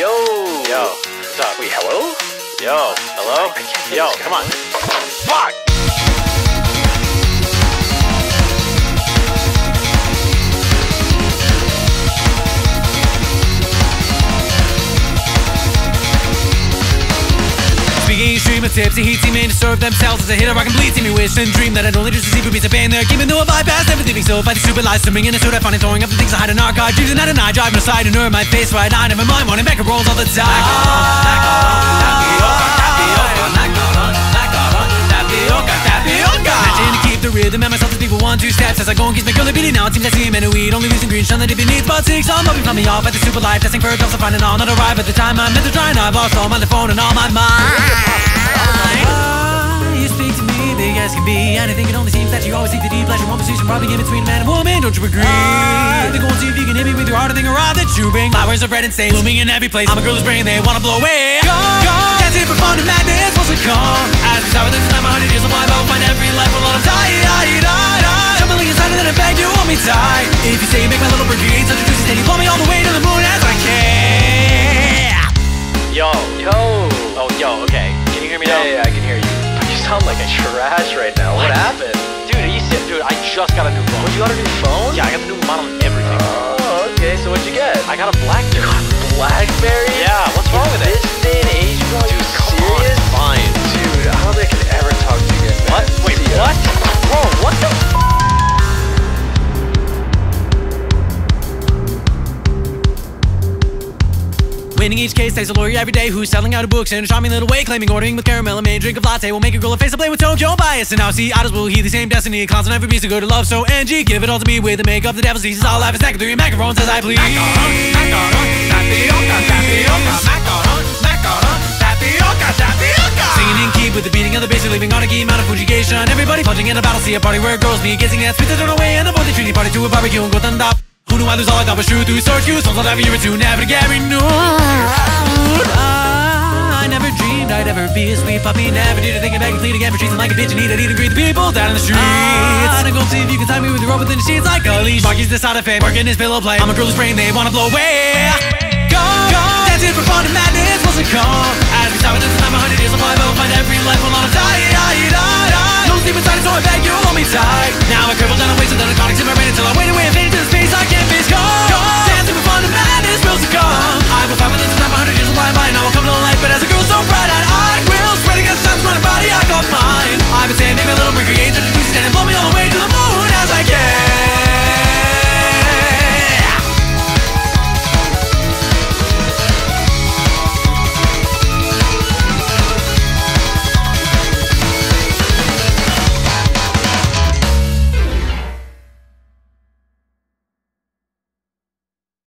Yo! Yo, what's up? Wait, hello? Yo, hello? Yo, come on. Fuck! Speaking extreme with tips, he team to serve themselves as a hitter. I completely me wish and dream that I'd only just receive beats a band there. Keeping though I bypass everything, so if I do stupid lies, swimming in a soda, I find it throwing up the things I hide in our car. Dreams and I driving aside and earn my face right now. Never mind, wanting back and rolls all the time. Tapioca. Imagine to keep the rhythm at myself to people 1-2 steps as I go and kiss my girl a bitty. Now it seems I see him and weed, only losing green shine that if it needs but six. I'm hoping from me off at the super life, testing for jobs, I find it all. Not arrive at the time I'm meant to try, and I've lost all my phone and all my mind. You speak to me, big as can be. Anything, it only seems that you always seek the deep pleasure. One position probably in between man and woman, don't you agree? They go and see if you can hit me with your harder thing or odd that you bring. Flowers are red and stains, blooming in every place. I'm a girl's brain, they wanna blow away. Go, dancing for fun and madness, what's it called? As we sour this time, 100 years of my boat, find every level of die. Jumbling inside and then I beg you want me die. If you say you make my little brigade, such a juicy state, you blow me all the way to the moon as I can. Yo. Oh, yo, okay. Yeah, I can hear you. You sound like a trash right now. What happened? Dude, dude, I just got a new phone. Oh, you got a new phone? Yeah, I got the new model and everything. Oh, okay, so what'd you get? I got a BlackBerry. You got BlackBerry? Yeah, what's wrong with it? This day and age, bro, dude, come serious? On, fine. Dude, I don't think I can ever talk to you guys. What? Wait, what? Bro, what the f***? Winning each case takes a lawyer every day who's selling out of books in a charming little way, claiming ordering with caramel and main drink of latte will make a girl a face to play with Tokyo bias. And now see, others will heed the same destiny, constant every piece of good to love. So Angie, give it all to me with the makeup, the devil's seasons. I'll have a snack through your macarons as I please. Tapioca. Singing in key with the beating of the bass, leaving on a key amount of Fujigation. Everybody punching in a battle, see a party where girls meet, kissing and spits on away, and avoid the treaty party to a barbecue and go thunder. Who knew I lose all I thought was true through search you? Songs I'll never hear it to never get renewed. I never dreamed I'd ever be a sweet puppy. Never did I think I'd beg and plead again for treason like a bitch and eat. I'd eat and greet the people down in the streets. I don't go see if you can tie me with your rope within the sheets like a leash. Marky's the side of fame, working his pillow play. I'm a girl whose brain they wanna blow away. Go, dancing for fun and madness, what's it called? As we stop at this time, 100 years of life, I'll find every life will not die. No sleep inside, so I beg you, hold me tight. Now I cripple down a waist with the narcotics in my brain until I wait away.